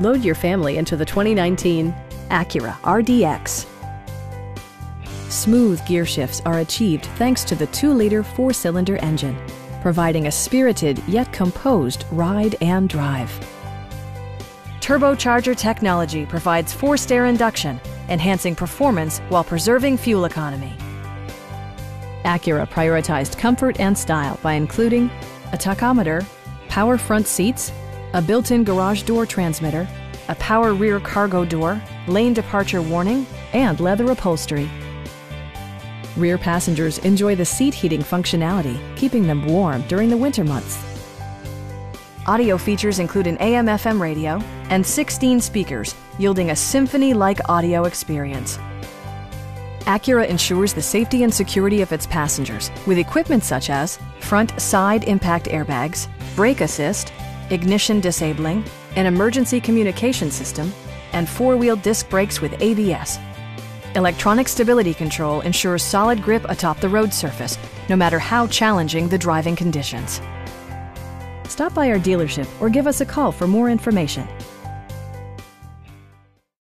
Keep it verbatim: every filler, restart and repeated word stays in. Load your family into the twenty nineteen Acura R D X. Smooth gear shifts are achieved thanks to the two liter four-cylinder engine, providing a spirited yet composed ride and drive. Turbocharger technology provides forced air induction, enhancing performance while preserving fuel economy. Acura prioritized comfort and style by including a tachometer, power front seats, a built-in garage door transmitter, a power rear cargo door, lane departure warning, and leather upholstery. Rear passengers enjoy the seat heating functionality, keeping them warm during the winter months. Audio features include an A M F M radio and sixteen speakers, yielding a symphony-like audio experience. Acura ensures the safety and security of its passengers with equipment such as front side impact airbags, brake assist, ignition disabling, an emergency communication system, and four-wheel disc brakes with A B S. Electronic stability control ensures solid grip atop the road surface, no matter how challenging the driving conditions. Stop by our dealership or give us a call for more information.